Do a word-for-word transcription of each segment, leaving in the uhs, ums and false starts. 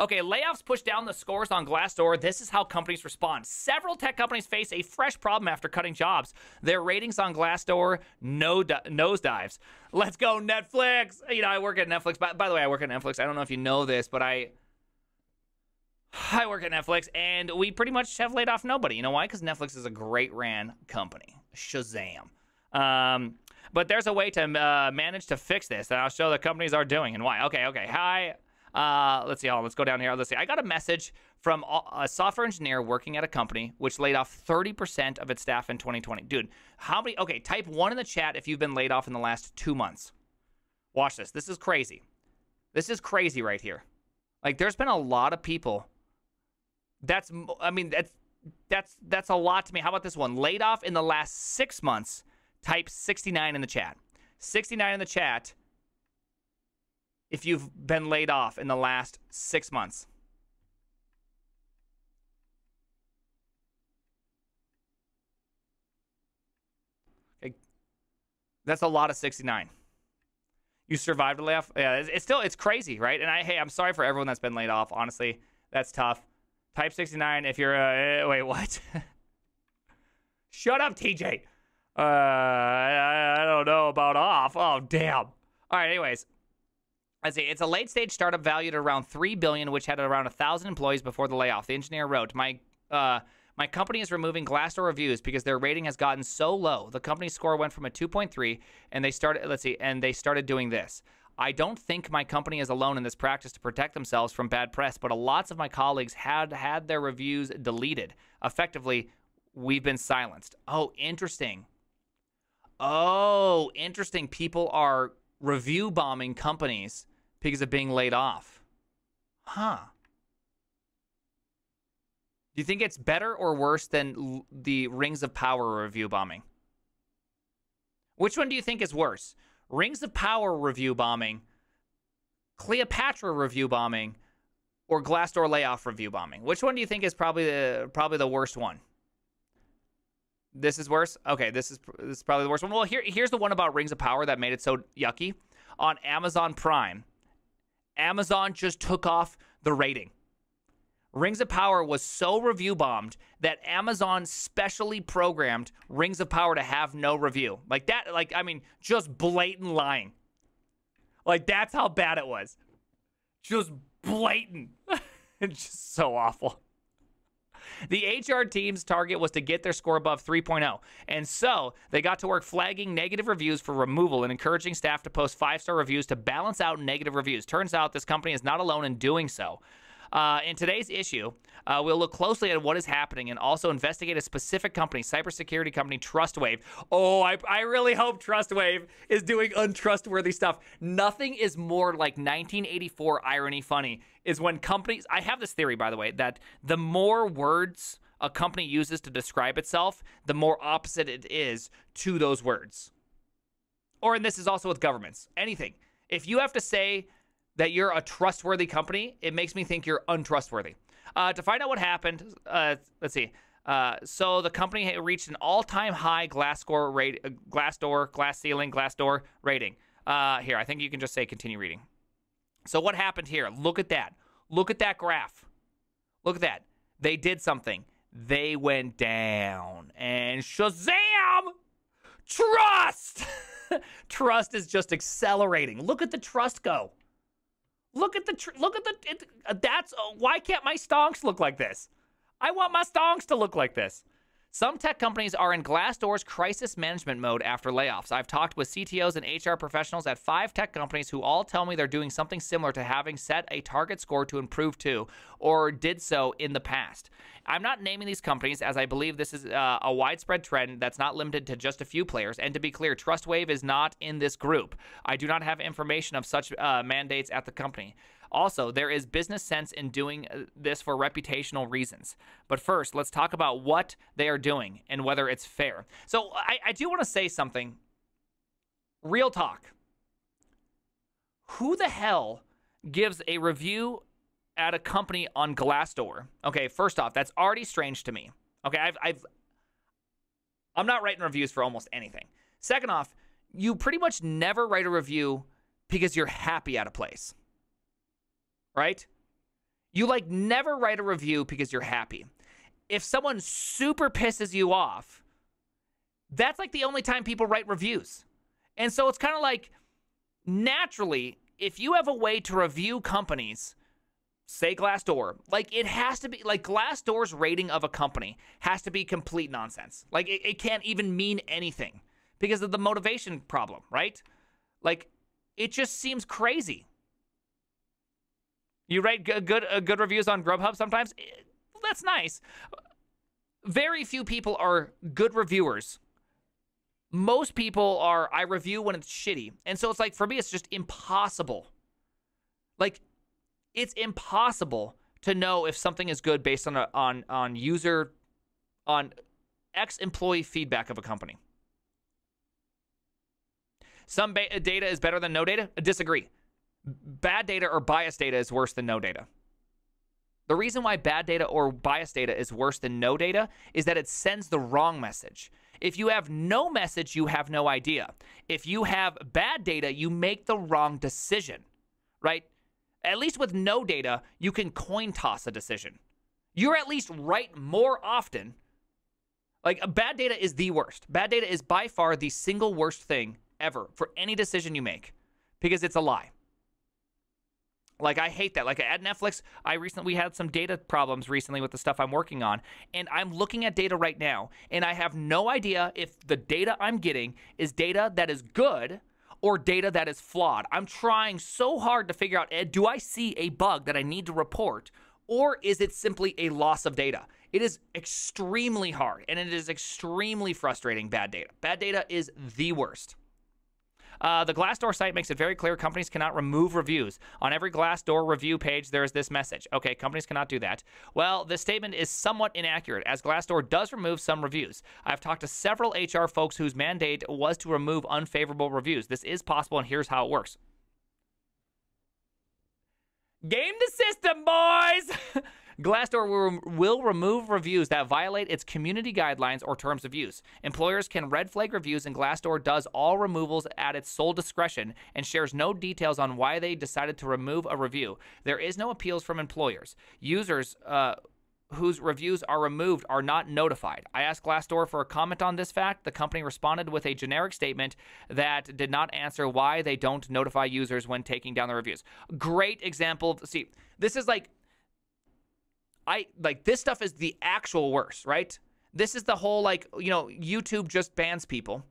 Okay, layoffs push down the scores on Glassdoor. This is how companies respond. Several tech companies face a fresh problem after cutting jobs. Their ratings on Glassdoor no di- nosedives. Let's go, Netflix. You know, I work at Netflix. By, by the way, I work at Netflix. I don't know if you know this, but I... I work at Netflix, and we pretty much have laid off nobody. You know why? Because Netflix is a great ran company. Shazam. Um, but there's a way to uh, manage to fix this, and I'll show the companies are doing and why. Okay, okay. Hi. Uh, let's see. Oh, let's go down here. Let's see. I got a message from a software engineer working at a company which laid off thirty percent of its staff in twenty twenty. Dude, how many? Okay, type one in the chat if you've been laid off in the last two months. Watch this. This is crazy. This is crazy right here. Like, there's been a lot of people. That's, I mean, that's, that's, that's a lot to me. How about this one? Laid off in the last six months. Type sixty-nine in the chat. sixty-nine in the chat if you've been laid off in the last six months. Okay. That's a lot of sixty-nine. You survived a layoff? Yeah, it's, it's still, it's crazy, right? And I, hey, I'm sorry for everyone that's been laid off. Honestly, that's tough. Type sixty-nine if you're, uh, wait, what? Shut up, T J. Uh, I, I don't know about off. Oh, damn. All right, anyways. Let's see. It's a late-stage startup valued at around three billion dollars, which had around one thousand employees before the layoff. The engineer wrote, my, uh, my company is removing Glassdoor reviews because their rating has gotten so low. The company's score went from a two point three, and they started, let's see, and they started doing this. I don't think my company is alone in this practice to protect themselves from bad press, but lots of my colleagues had had their reviews deleted. Effectively, we've been silenced. Oh, interesting. Oh, interesting. People are review bombing companies because of being laid off. Huh. Do you think it's better or worse than the Rings of Power review bombing? Which one do you think is worse? Rings of Power review bombing, Cleopatra review bombing, or Glassdoor layoff review bombing? Which one do you think is probably the probably the worst one? This is worse? Okay, this is this is probably the worst one. Well, here here's the one about Rings of Power that made it so yucky. On Amazon Prime, Amazon just took off the rating. Rings of Power was so review bombed that Amazon specially programmed Rings of Power to have no review. Like that, like, I mean, just blatant lying. Like, that's how bad it was. Just blatant. It's just so awful. The H R team's target was to get their score above three point oh. And so they got to work flagging negative reviews for removal and encouraging staff to post five-star reviews to balance out negative reviews. Turns out this company is not alone in doing so. Uh, in today's issue, uh, we'll look closely at what is happening and also investigate a specific company, cybersecurity company, Trustwave. Oh, I, I really hope Trustwave is doing untrustworthy stuff. Nothing is more like nineteen eighty-four irony funny is when companies, I have this theory, by the way, that the more words a company uses to describe itself, the more opposite it is to those words. Or, and this is also with governments, anything. If you have to say that you're a trustworthy company, it makes me think you're untrustworthy. Uh, to find out what happened, uh, let's see. Uh, so the company reached an all-time high Glassdoor rate, Glassdoor, glass ceiling, Glassdoor rating. Uh, here, I think you can just say continue reading. So what happened here? Look at that. Look at that graph. Look at that. They did something. They went down. And shazam! Trust! Trust is just accelerating. Look at the trust go. Look at the, tr look at the, it, uh, that's, uh, why can't my stonks look like this? I want my stonks to look like this. Some tech companies are in Glassdoor's crisis management mode after layoffs. I've talked with C T Os and H R professionals at five tech companies who all tell me they're doing something similar to having set a target score to improve to, or did so in the past. I'm not naming these companies as I believe this is uh, a widespread trend that's not limited to just a few players. And to be clear, Trustwave is not in this group. I do not have information of such uh, mandates at the company. Also, there is business sense in doing this for reputational reasons. But first, let's talk about what they are doing and whether it's fair. So I, I do want to say something. Real talk. Who the hell gives a review at a company on Glassdoor? Okay, first off, that's already strange to me. Okay, I've, I've, I'm not writing reviews for almost anything. Second off, you pretty much never write a review because you're happy at a place. Right? You like never write a review because you're happy. If someone super pisses you off, that's like the only time people write reviews. And so it's kind of like, naturally, if you have a way to review companies, say Glassdoor, like it has to be like Glassdoor's rating of a company has to be complete nonsense. Like it, it can't even mean anything because of the motivation problem, right? Like it just seems crazy. You write good, good, uh, good reviews on Grubhub sometimes. It, that's nice. Very few people are good reviewers. Most people are, I review when it's shitty. And so it's like, for me, it's just impossible. Like it's impossible to know if something is good based on, a, on, on user, on ex-employee feedback of a company. Some ba- data is better than no data. I disagree. Bad data or biased data is worse than no data. The reason why bad data or biased data is worse than no data is that it sends the wrong message. If you have no message, you have no idea. If you have bad data, you make the wrong decision, right? At least with no data, you can coin toss a decision. You're at least right more often. Like, bad data is the worst. Bad data is by far the single worst thing ever for any decision you make because it's a lie. Like, I hate that. Like, at Netflix, I recently we had some data problems recently with the stuff I'm working on, and I'm looking at data right now, and I have no idea if the data I'm getting is data that is good or data that is flawed. I'm trying so hard to figure out, do I see a bug that I need to report, or is it simply a loss of data? It is extremely hard, and it is extremely frustrating, bad data. Bad data is the worst. Uh, the Glassdoor site makes it very clear companies cannot remove reviews. On every Glassdoor review page, there is this message. Okay, companies cannot do that. Well, this statement is somewhat inaccurate, as Glassdoor does remove some reviews. I've talked to several H R folks whose mandate was to remove unfavorable reviews. This is possible, and here's how it works. Game the system, boys! Glassdoor will remove reviews that violate its community guidelines or terms of use. Employers can red flag reviews, and Glassdoor does all removals at its sole discretion and shares no details on why they decided to remove a review. There is no appeals from employers. Users uh, whose reviews are removed are not notified. I asked Glassdoor for a comment on this fact. The company responded with a generic statement that did not answer why they don't notify users when taking down the reviews. Great example. See, this is like, I like this stuff is the actual worst, right? This is the whole, like, you know, YouTube just bans people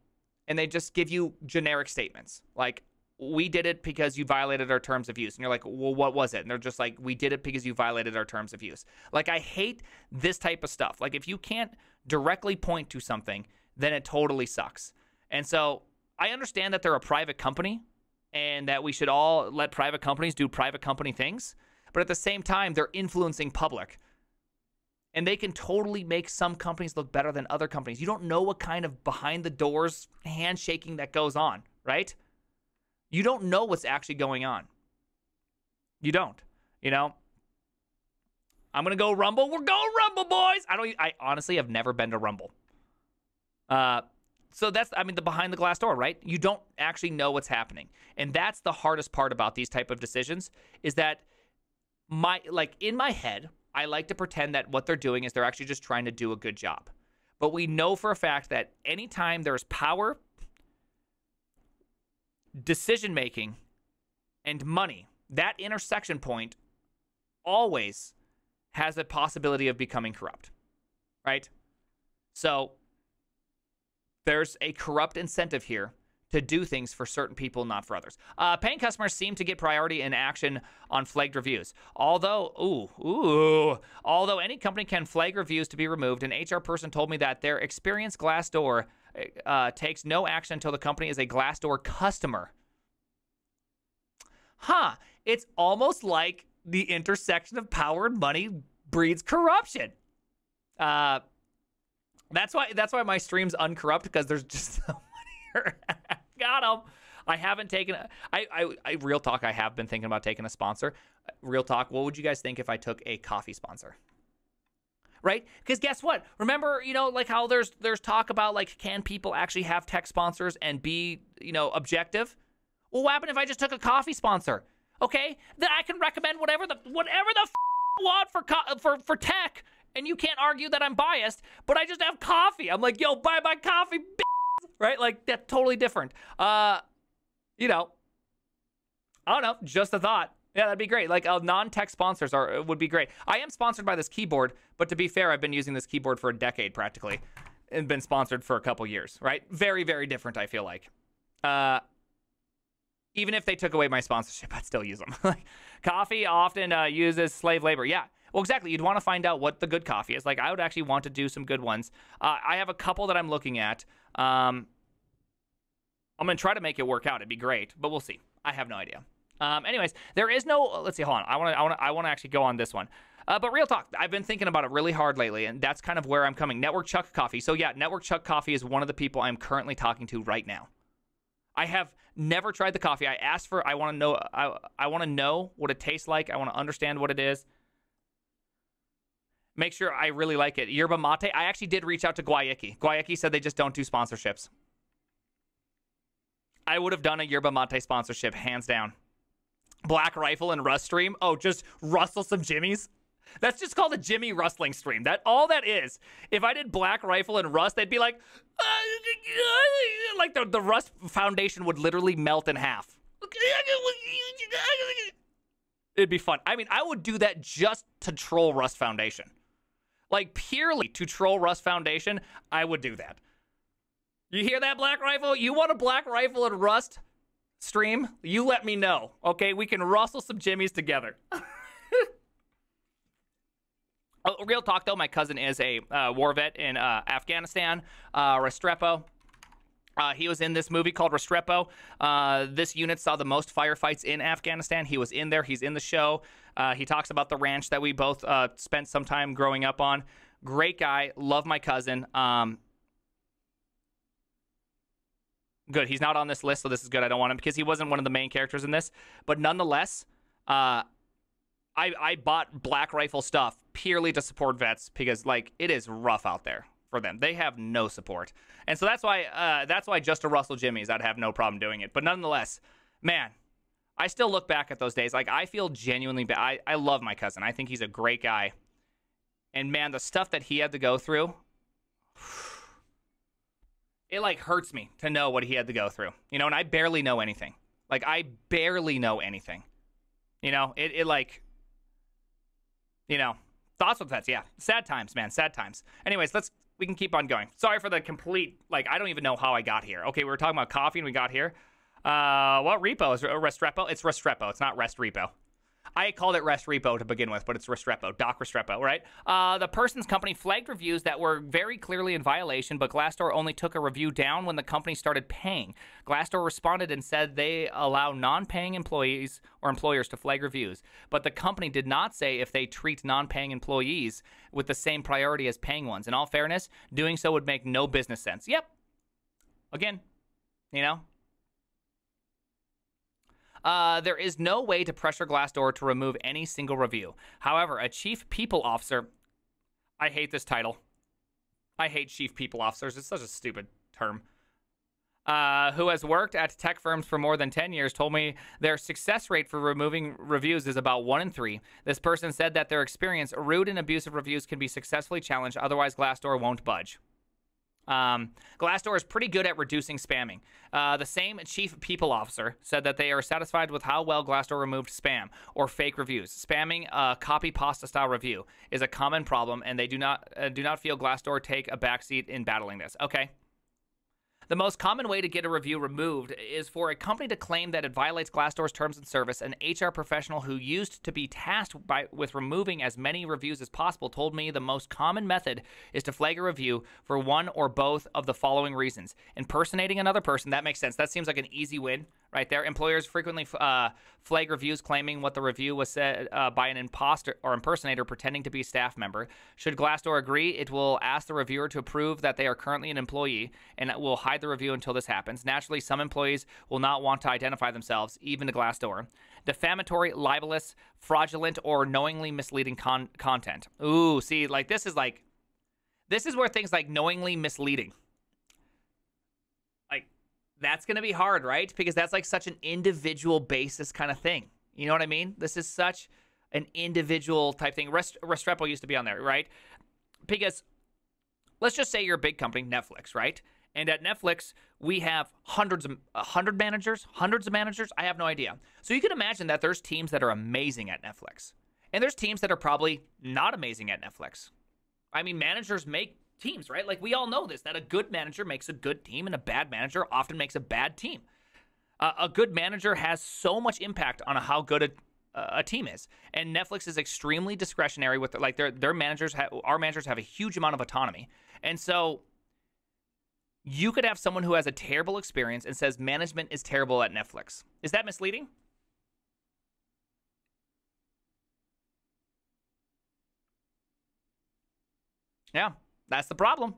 and they just give you generic statements. Like, we did it because you violated our terms of use. And you're like, well, what was it? And they're just like, we did it because you violated our terms of use. Like, I hate this type of stuff. Like, if you can't directly point to something, then it totally sucks. And so I understand that they're a private company and that we should all let private companies do private company things. But at the same time, they're influencing public. And they can totally make some companies look better than other companies. You don't know what kind of behind the doors handshaking that goes on, right? You don't know what's actually going on. You don't, you know? I'm going to go Rumble. We're going Rumble, boys. I don't, I honestly have never been to Rumble. Uh, so that's, I mean, the behind the glass door, right? You don't actually know what's happening. And that's the hardest part about these type of decisions is that my, like in my head, I like to pretend that what they're doing is they're actually just trying to do a good job. But we know for a fact that anytime there's power, decision-making, and money, that intersection point always has a possibility of becoming corrupt, right? So there's a corrupt incentive here to do things for certain people, not for others. Uh, paying customers seem to get priority in action on flagged reviews. Although, ooh, ooh, although any company can flag reviews to be removed, an H R person told me that their experienced Glassdoor uh, takes no action until the company is a Glassdoor customer. Huh, it's almost like the intersection of power and money breeds corruption. Uh, that's why, that's why my stream's uncorrupt, because there's just so much here. Got him. I haven't taken a, I, I, I, real talk, I have been thinking about taking a sponsor. Real talk, what would you guys think if I took a coffee sponsor? Right? Because guess what? Remember, you know, like how there's, there's talk about, like, can people actually have tech sponsors and be, you know, objective? Well, what happened if I just took a coffee sponsor? Okay? Then I can recommend whatever the, whatever the f for co for for tech, and you can't argue that I'm biased. But I just have coffee. I'm like, yo, buy my coffee, bitch. Right? Like that's totally different. Uh, you know, I don't know. Just a thought. Yeah, that'd be great. Like uh, non-tech sponsors are would be great. I am sponsored by this keyboard, but to be fair, I've been using this keyboard for a decade practically, and been sponsored for a couple years. Right? Very, very different. I feel like. Uh. Even if they took away my sponsorship, I'd still use them. Like, coffee often uh, uses slave labor. Yeah, well, exactly. You'd want to find out what the good coffee is. Like, I would actually want to do some good ones. Uh, I have a couple that I'm looking at. Um, I'm going to try to make it work out. It'd be great, but we'll see. I have no idea. Um, anyways, there is no... Let's see, hold on. I want to I want to, I want to actually go on this one. Uh, but real talk, I've been thinking about it really hard lately, and that's kind of where I'm coming. Network Chuck Coffee. So yeah, Network Chuck Coffee is one of the people I'm currently talking to right now. I have never tried the coffee. I asked for, I want to know, I, I want to know what it tastes like. I want to understand what it is. Make sure I really like it. Yerba Mate, I actually did reach out to Guayaki. Guayaki said they just don't do sponsorships. I would have done a Yerba Mate sponsorship, hands down. Black Rifle and Rust stream. Oh, just rustle some jimmies. That's just called a Jimmy rustling stream. That all that is. If I did Black Rifle and Rust, they'd be like, uh, like the, the Rust Foundation would literally melt in half. It'd be fun. I mean, I would do that just to troll Rust Foundation. Like purely to troll Rust Foundation, I would do that. You hear that, Black Rifle? You want a Black Rifle and Rust stream? You let me know. Okay, we can rustle some jimmies together. Oh, real talk, though, my cousin is a uh, war vet in uh, Afghanistan, uh, Restrepo. Uh, he was in this movie called Restrepo. Uh, this unit saw the most firefights in Afghanistan. He was in there. He's in the show. Uh, he talks about the ranch that we both uh, spent some time growing up on. Great guy. Love my cousin. Um, good. He's not on this list, so this is good. I don't want him because he wasn't one of the main characters in this. But nonetheless... Uh, I, I bought Black Rifle stuff purely to support vets because, like, it is rough out there for them. They have no support. And so that's why uh, that's why just to Russell Jimmy's, I'd have no problem doing it. But nonetheless, man, I still look back at those days. Like, I feel genuinely bad. I, I love my cousin. I think he's a great guy. And, man, the stuff that he had to go through, it, like, hurts me to know what he had to go through. You know, and I barely know anything. Like, I barely know anything. You know, it, it like... You know, thoughts with vets, yeah. Sad times, man, sad times. Anyways, let's, we can keep on going. Sorry for the complete, like, I don't even know how I got here. Okay, we were talking about coffee and we got here. Uh, what repo is, uh, Restrepo? It's Restrepo, it's not Rest Repo. I called it Rest Repo to begin with, but it's Restrepo, Doc Restrepo, right? Uh, the person's company flagged reviews that were very clearly in violation, but Glassdoor only took a review down when the company started paying. Glassdoor responded and said they allow non-paying employees or employers to flag reviews, but the company did not say if they treat non-paying employees with the same priority as paying ones. In all fairness, doing so would make no business sense. Yep. Again, you know. Uh, there is no way to pressure Glassdoor to remove any single review. However, a chief people officer... I hate this title. I hate chief people officers. It's such a stupid term. Uh, who has worked at tech firms for more than ten years told me their success rate for removing reviews is about one in three. This person said that their experience, rude and abusive reviews can be successfully challenged, otherwise Glassdoor won't budge. Um, Glassdoor is pretty good at reducing spamming. Uh, the same chief people officer said that they are satisfied with how well Glassdoor removed spam or fake reviews. Spamming a copy pasta style review is a common problem, and they do not uh, do not feel Glassdoor take a backseat in battling this. Okay. The most common way to get a review removed is for a company to claim that it violates Glassdoor's terms of service. An H R professional who used to be tasked by, with removing as many reviews as possible told me the most common method is to flag a review for one or both of the following reasons. Impersonating another person. That makes sense. That seems like an easy win right there. Employers frequently uh, flag reviews claiming what the review was said uh, by an imposter or impersonator pretending to be a staff member. Should Glassdoor agree, it will ask the reviewer to prove that they are currently an employee and will hide the review until this happens. Naturally, some employees will not want to identify themselves, even to Glassdoor. Defamatory, libelous, fraudulent, or knowingly misleading con content. Ooh, see, like this is like, this is where things like knowingly misleading, like that's going to be hard, right? Because that's like such an individual basis kind of thing. You know what I mean? This is such an individual type thing. Rest, Restrepo used to be on there, right? Because let's just say you're a big company, Netflix, right? And at Netflix, we have hundreds of uh, hundred managers, hundreds of managers. I have no idea. So you can imagine that there's teams that are amazing at Netflix. And there's teams that are probably not amazing at Netflix. I mean, managers make teams, right? Like, we all know this, that a good manager makes a good team, and a bad manager often makes a bad team. Uh, a good manager has so much impact on how good a a team is, and Netflix is extremely discretionary with like their their managers. Ha- our managers have a huge amount of autonomy, and so you could have someone who has a terrible experience and says management is terrible at Netflix. Is that misleading? Yeah, that's the problem.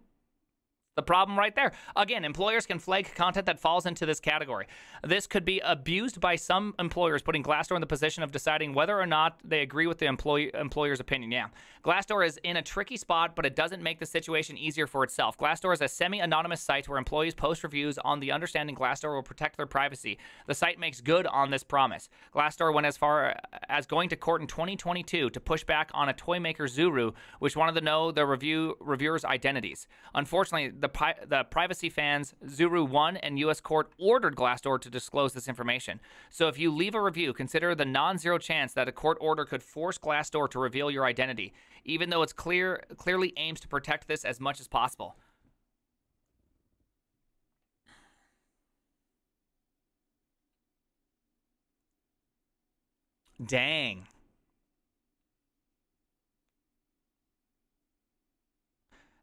The problem right there. Again, employers can flag content that falls into this category. This could be abused by some employers, putting Glassdoor in the position of deciding whether or not they agree with the employee, employer's opinion. Yeah. Glassdoor is in a tricky spot, but it doesn't make the situation easier for itself. Glassdoor is a semi-anonymous site where employees post reviews on the understanding Glassdoor will protect their privacy. The site makes good on this promise. Glassdoor went as far as going to court in twenty twenty-two to push back on a toy maker, Zuru, which wanted to know the review reviewers' identities. Unfortunately, The, pri- the privacy fans, Zuru won, and U S court ordered Glassdoor to disclose this information. So if you leave a review, consider the non-zero chance that a court order could force Glassdoor to reveal your identity, even though it's clear clearly aims to protect this as much as possible. Dang.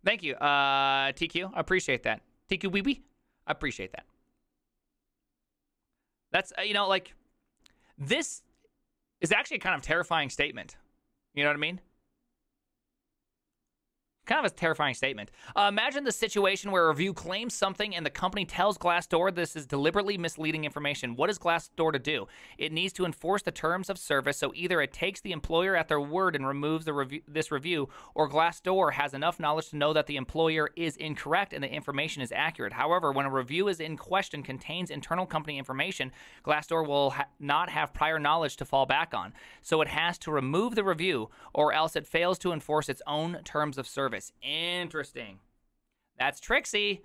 Thank you, uh, T Q. I appreciate that. T Q Wee Wee. I appreciate that. That's, you know, like, this is actually a kind of terrifying statement. You know what I mean? Kind of a terrifying statement. Uh, imagine the situation where a review claims something and the company tells Glassdoor this is deliberately misleading information. What is Glassdoor to do? It needs to enforce the terms of service, so either it takes the employer at their word and removes the rev- this review, or Glassdoor has enough knowledge to know that the employer is incorrect and the information is accurate. However, when a review is in question contains internal company information, Glassdoor will ha- not have prior knowledge to fall back on, so it has to remove the review, or else it fails to enforce its own terms of service. Interesting. That's tricksy.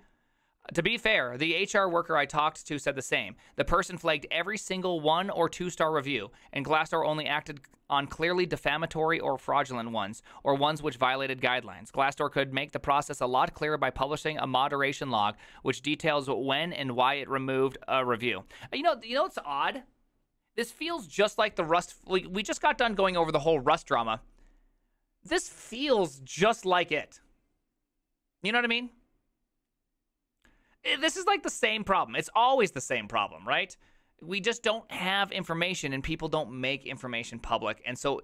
To be fair, the H R worker I talked to said the same. The person flagged every single one or two-star review, and Glassdoor only acted on clearly defamatory or fraudulent ones, or ones which violated guidelines. Glassdoor could make the process a lot clearer by publishing a moderation log, which details when and why it removed a review. You know, you know what's odd? This feels just like the Rust. We, we just got done going over the whole Rust drama. This feels just like it. You know what I mean? This is like the same problem. It's always the same problem, right? We just don't have information, and people don't make information public. And so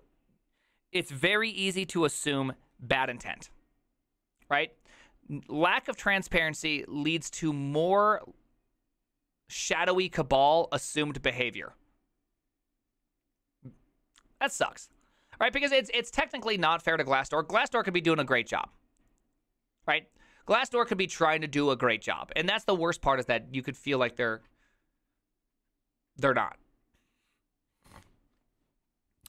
it's very easy to assume bad intent, right? Lack of transparency leads to more shadowy cabal assumed behavior. That sucks. Right, because it's it's technically not fair to Glassdoor. Glassdoor could be doing a great job, right? Glassdoor could be trying to do a great job, and that's the worst part, is that you could feel like they're they're not.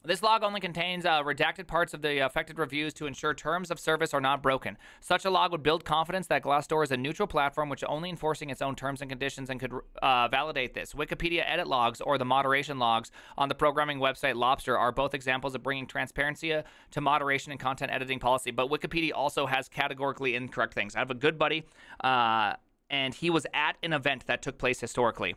This log only contains uh, redacted parts of the affected reviews to ensure terms of service are not broken. Such a log would build confidence that Glassdoor is a neutral platform which only enforcing its own terms and conditions and could uh, validate this. Wikipedia edit logs or the moderation logs on the programming website Lobster are both examples of bringing transparency uh, to moderation and content editing policy. But Wikipedia also has categorically incorrect things. I have a good buddy, uh, and he was at an event that took place historically.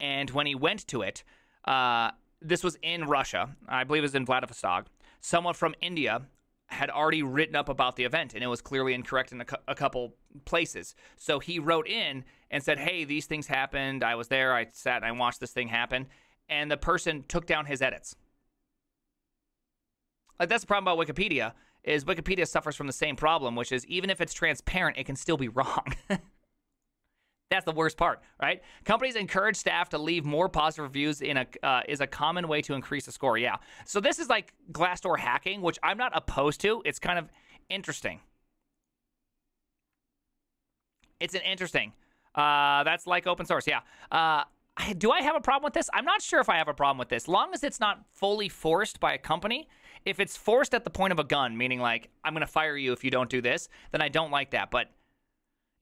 And when he went to it... Uh, This was in Russia. I believe it was in Vladivostok. Someone from India had already written up about the event, and it was clearly incorrect in a, cu- a couple places. So he wrote in and said, hey, these things happened. I was there. I sat and I watched this thing happen. And the person took down his edits. Like, that's the problem about Wikipedia, is Wikipedia suffers from the same problem, which is even if it's transparent, it can still be wrong. That's the worst part, right? Companies encourage staff to leave more positive reviews in a uh, is a common way to increase the score. Yeah. So this is like Glassdoor hacking, which I'm not opposed to. It's kind of interesting. It's an interesting. Uh, that's like open source. Yeah. Uh, do I have a problem with this? I'm not sure if I have a problem with this. Long as it's not fully forced by a company if it's forced at the point of a gun, meaning like, I'm going to fire you if you don't do this, then I don't like that. But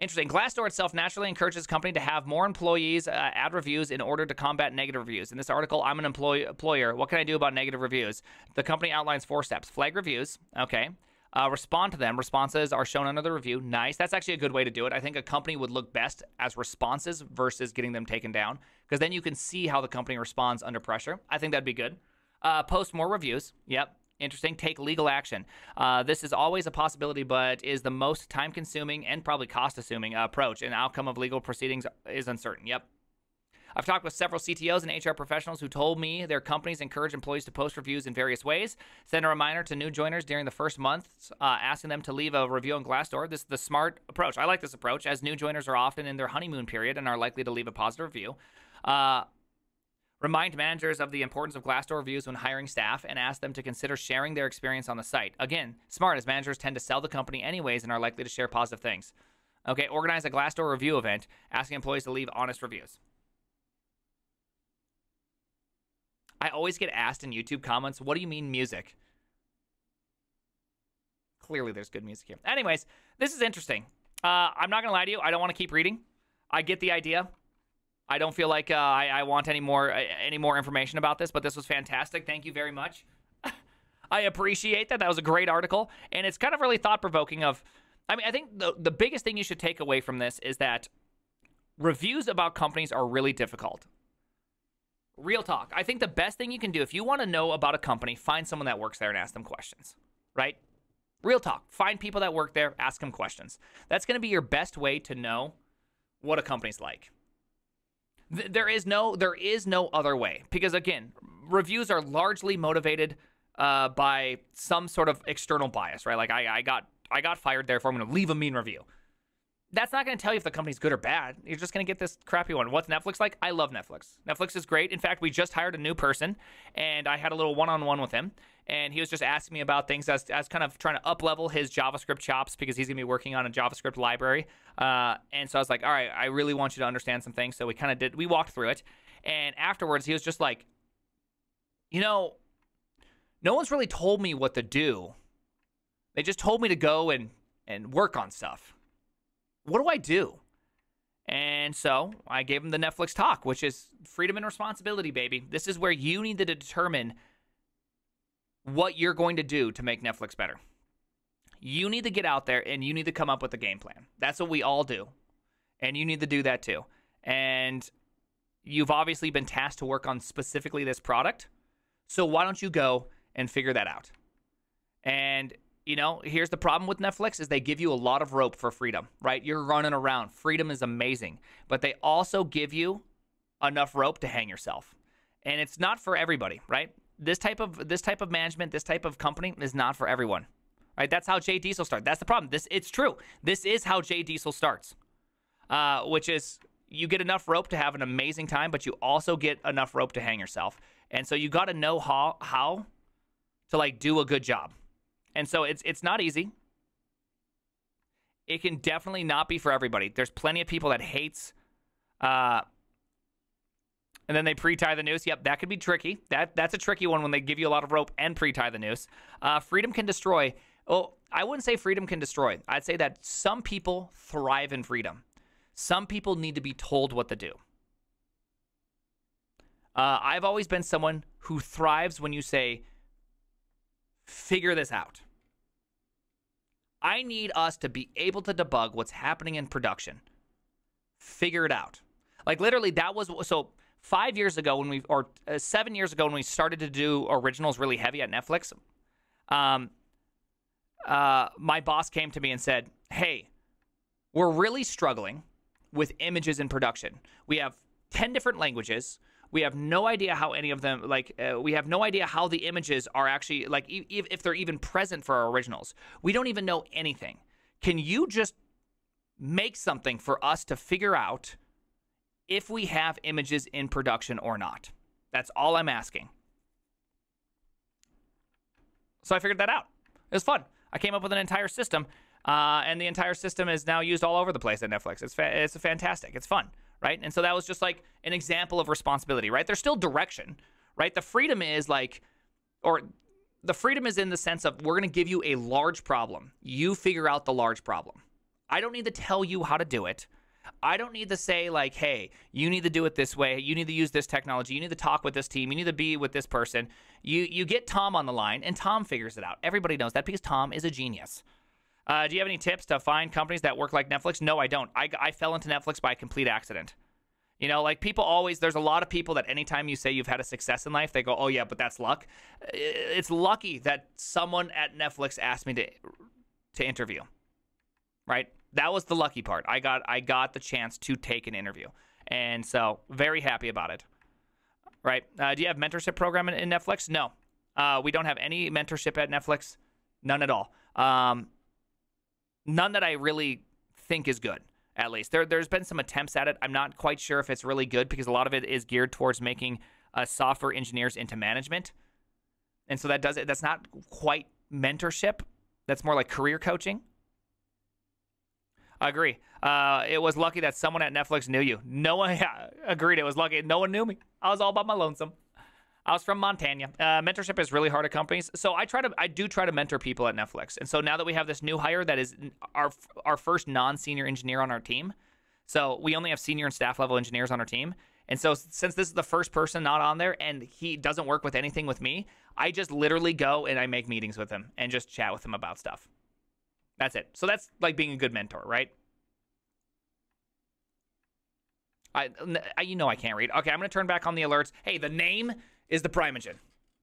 interesting. Glassdoor itself naturally encourages a company to have more employees uh, add reviews in order to combat negative reviews. In this article, I'm an employee, employer. What can I do about negative reviews? The company outlines four steps. Flag reviews. Okay. Uh, respond to them. Responses are shown under the review. Nice. That's actually a good way to do it. I think a company would look best as responses versus getting them taken down, because then you can see how the company responds under pressure. I think that'd be good. Uh, post more reviews. Yep. Interesting. Take legal action. Uh, this is always a possibility, but is the most time-consuming and probably cost-assuming approach. An outcome of legal proceedings is uncertain. Yep. I've talked with several C T Os and H R professionals who told me their companies encourage employees to post reviews in various ways. Send a reminder to new joiners during the first month, uh, asking them to leave a review on Glassdoor. This is the smart approach. I like this approach, as new joiners are often in their honeymoon period and are likely to leave a positive review. Uh, Remind managers of the importance of Glassdoor reviews when hiring staff and ask them to consider sharing their experience on the site. Again, smart, as managers tend to sell the company anyways and are likely to share positive things. Okay, organize a Glassdoor review event, asking employees to leave honest reviews. I always get asked in YouTube comments, what do you mean music? Clearly there's good music here. Anyways, this is interesting. Uh, I'm not going to lie to you. I don't want to keep reading. I get the idea. I don't feel like uh, I, I want any more uh, any more information about this, but this was fantastic. Thank you very much. I appreciate that. That was a great article, and it's kind of really thought-provoking. Of, I mean, I think the, the biggest thing you should take away from this is that reviews about companies are really difficult. Real talk. I think the best thing you can do, if you want to know about a company, find someone that works there and ask them questions, right? Real talk. Find people that work there, ask them questions. That's going to be your best way to know what a company's like. There is no, there is no other way, because again, reviews are largely motivated uh, by some sort of external bias, right? Like I, I got, I got fired, therefore I'm going to leave a mean review. That's not going to tell you if the company's good or bad. You're just going to get this crappy one. What's Netflix like? I love Netflix. Netflix is great. In fact, we just hired a new person, and I had a little one-on-one with him, and he was just asking me about things. I was, I was kind of trying to up-level his JavaScript chops, because he's going to be working on a JavaScript library. Uh, and so I was like, all right, I really want you to understand some things. So we kind of did, we walked through it. And afterwards, he was just like, you know, no one's really told me what to do. They just told me to go and, and work on stuff. What do I do? And so I gave him the Netflix talk, which is freedom and responsibility, baby. This is where you need to determine what you're going to do to make Netflix better. You need to get out there and you need to come up with a game plan. That's what we all do. And you need to do that too. And you've obviously been tasked to work on specifically this product. So why don't you go and figure that out? And you know, here's the problem with Netflix is they give you a lot of rope for freedom, right? You're running around. Freedom is amazing. But they also give you enough rope to hang yourself. And it's not for everybody, right? This type of this type of management, this type of company is not for everyone, right? That's how Jay Diesel starts. That's the problem. This It's true. This is how Jay Diesel starts, uh, which is you get enough rope to have an amazing time, but you also get enough rope to hang yourself. And so you got to know how, how to, like, do a good job. And so it's it's not easy. It can definitely not be for everybody. There's plenty of people that hates, uh, and then they pre-tie the noose. Yep, that could be tricky. That that's a tricky one when they give you a lot of rope and pre-tie the noose. Uh, freedom can destroy. Oh, I wouldn't say freedom can destroy. I'd say that some people thrive in freedom. Some people need to be told what to do. Uh, I've always been someone who thrives when you say, figure this out. I need us to be able to debug what's happening in production. Figure it out. Like literally that was, so five years ago when we, or uh, seven years ago when we started to do originals really heavy at Netflix, um, uh, my boss came to me and said, hey, we're really struggling with images in production. We have ten different languages. We have no idea how any of them, like, uh, we have no idea how the images are actually, like, e- if they're even present for our originals. We don't even know anything. Can you just make something for us to figure out if we have images in production or not? That's all I'm asking. So I figured that out. It was fun. I came up with an entire system, uh, and the entire system is now used all over the place at Netflix. It's fa- it's fantastic. It's fun. Right? And so that was just like an example of responsibility, right? There's still direction, right? The freedom is like, or The freedom is in the sense of, we're going to give you a large problem. You figure out the large problem. I don't need to tell you how to do it. I don't need to say like, hey, you need to do it this way. You need to use this technology. You need to talk with this team. You need to be with this person. You you get Tom on the line, and Tom figures it out. Everybody knows that because Tom is a genius. Uh, do you have any tips to find companies that work like Netflix? No, I don't. I, I fell into Netflix by complete accident. You know, like people always, there's a lot of people that anytime you say you've had a success in life, they go, oh yeah, but that's luck. It's lucky that someone at Netflix asked me to to interview, right? That was the lucky part. I got I got the chance to take an interview. And so very happy about it, right? Uh, do you have mentorship program in, in Netflix? No, uh, we don't have any mentorship at Netflix. None at all. Um, none that I really think is good, at least. There, there's been some attempts at it. I'm not quite sure if it's really good because a lot of it is geared towards making uh, software engineers into management. And so that does it. That's not quite mentorship. That's more like career coaching. I agree. Uh, it was lucky that someone at Netflix knew you. No one yeah, agreed. It was lucky. No one knew me. I was all by my lonesome. I was from Montana. Uh, mentorship is really hard at companies. So I try to, I do try to mentor people at Netflix. And so now that we have this new hire that is our, our first non-senior engineer on our team. So we only have senior and staff level engineers on our team. And so since this is the first person not on there and he doesn't work with anything with me, I just literally go and I make meetings with him and just chat with him about stuff. That's it. So that's like being a good mentor, right? I, I you know I can't read. Okay, I'm going to turn back on the alerts. Hey, the name is the Primogen.